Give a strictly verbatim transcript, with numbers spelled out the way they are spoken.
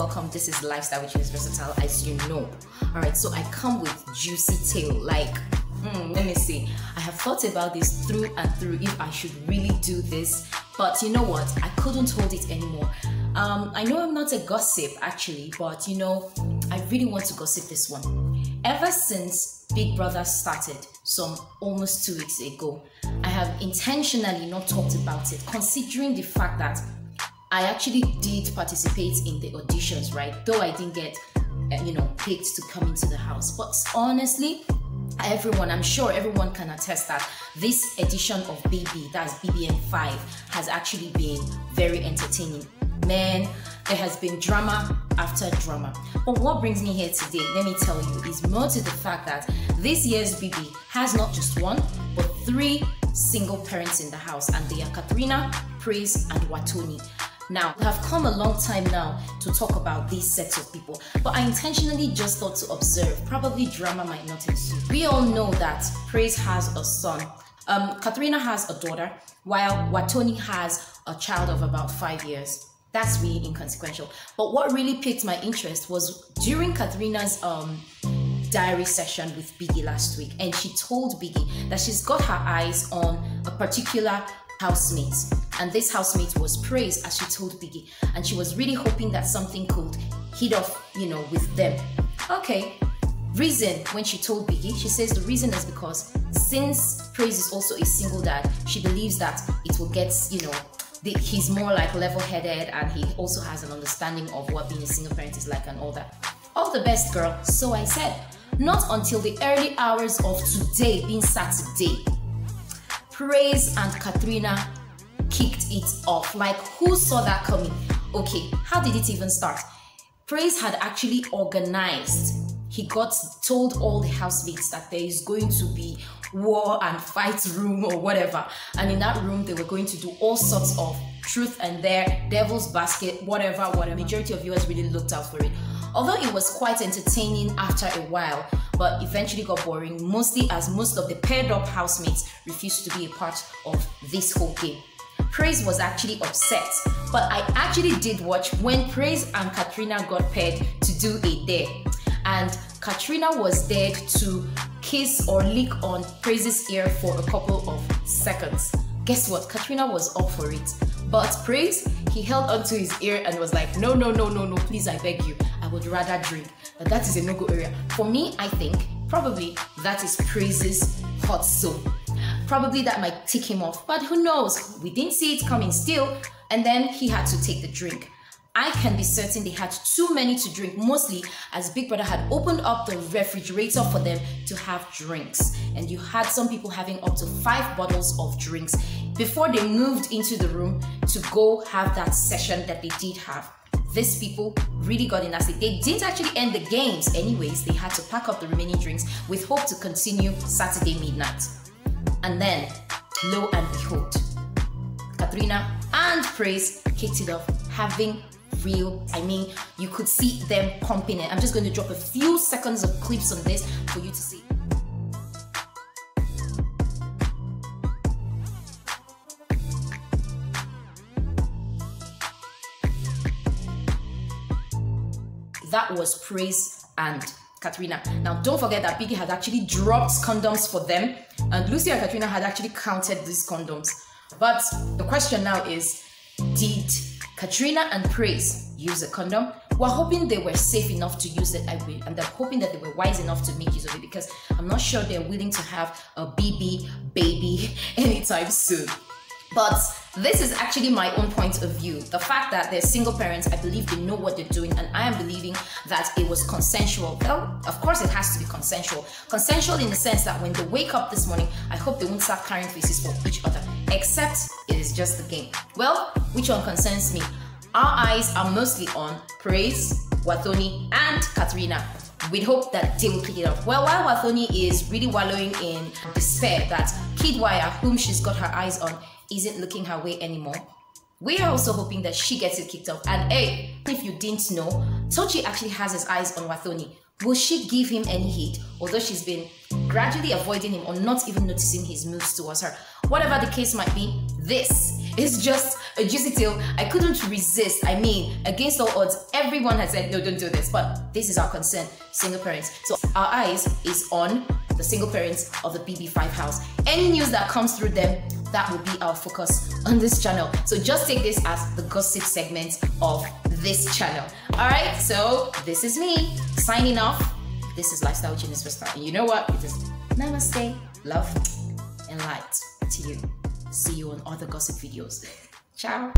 welcome. This is Lifestyle with Euniceversatile, as you know. All right, so I come with juicy tale. Like, mm, let me see. I have thought about this through and through if I should really do this, but you know what? I couldn't hold it anymore. Um, I know I'm not a gossip actually, but you know, I really want to gossip this one. Ever since Big Brother started, some almost two weeks ago, I have intentionally not talked about it, considering the fact that I actually did participate in the auditions, right? Though I didn't get, you know, picked to come into the house. But honestly, everyone, I'm sure everyone can attest that this edition of B B, that's B B N five, has actually been very entertaining. Man, there has been drama after drama. But what brings me here today, let me tell you, is more to the fact that this year's B B has not just one, but three single parents in the house, and they are Ka three na, Praise, and Wathoni. Now, we have come a long time now to talk about these sets of people, but I intentionally just thought to observe. Probably drama might not exist. We all know that Praise has a son, um, Ka three na has a daughter, while Wathoni has a child of about five years. That's really inconsequential. But what really piqued my interest was during Ka three na's um, diary session with Biggie last week, and she told Biggie that she's got her eyes on a particular housemate. And this housemate was Praise, as she told Biggie, and she was really hoping that something could hit off, you know, with them. Okay, reason when she told Biggie, she says the reason is because since Praise is also a single dad, she believes that it will get, you know, the, he's more like level-headed, and he also has an understanding of what being a single parent is like and all that. All the best, girl, so I said. Not until the early hours of today, being Saturday, Praise and Ka three na kicked it off. Like, who saw that coming? Okay, how did it even start? Praise had actually organized. He got told all the housemates that there is going to be war and fight room or whatever, and in that room they were going to do all sorts of truth and dare, devil's basket, whatever, whatever. Majority of viewers really looked out for it, although it was quite entertaining after a while, but eventually got boring, mostly as most of the paired up housemates refused to be a part of this whole game. Praise was actually upset, but I actually did watch when Praise and Ka three na got paired to do a dare, and Ka three na was dared to kiss or lick on Praise's ear for a couple of seconds. Guess what? Ka three na was up for it, but Praise, he held onto his ear and was like, no, no, no, no, no, please, I beg you, I would rather drink. But that is a no-go area. For me, I think probably that is Praise's hot soap. Probably that might tick him off, but who knows? We didn't see it coming still, and then he had to take the drink. I can be certain they had too many to drink, mostly as Big Brother had opened up the refrigerator for them to have drinks, and you had some people having up to five bottles of drinks before they moved into the room to go have that session that they did have. These people really got in nasty. They didn't actually end the games anyways. They had to pack up the remaining drinks with hope to continue Saturday midnight. And then, lo and behold, Ka three na and Praise kicked it off, having real, I mean, you could see them pumping it. I'm just going to drop a few seconds of clips on this for you to see. That was Praise and Ka three na. Now, don't forget that Biggie had actually dropped condoms for them, and Lucy and Ka three na had actually counted these condoms. But the question now is, did Ka three na and Praise use a condom? We're hoping they were safe enough to use it, I will, and I'm hoping that they were wise enough to make use of it, because I'm not sure they're willing to have a B B baby anytime soon. But this is actually my own point of view. The fact that they're single parents, I believe they know what they're doing, and I am believing that it was consensual. Well, of course it has to be consensual. Consensual in the sense that when they wake up this morning, I hope they won't start carrying faces for each other, except it is just the game. Well, which one concerns me? Our eyes are mostly on Praise, Wathoni, and Ka three na. We hope that they will pick it up. Well, while Wathoni is really wallowing in despair that Kiddwaya, whom she's got her eyes on, isn't looking her way anymore, we are also hoping that she gets it kicked off. And hey, if you didn't know, Tochi actually has his eyes on Wathoni. Will she give him any heat? Although she's been gradually avoiding him or not even noticing his moves towards her. Whatever the case might be, this It's just a juicy tale. I couldn't resist. I mean, against all odds, everyone has said, no, don't do this. But this is our concern, single parents. So our eyes is on the single parents of the B B five house. Any news that comes through them, that will be our focus on this channel. So just take this as the gossip segment of this channel. All right, so this is me signing off. This is Lifestyle with Euniceversatile. And you know what? It is namaste, love, and light to you. See you on other gossip videos. Ciao.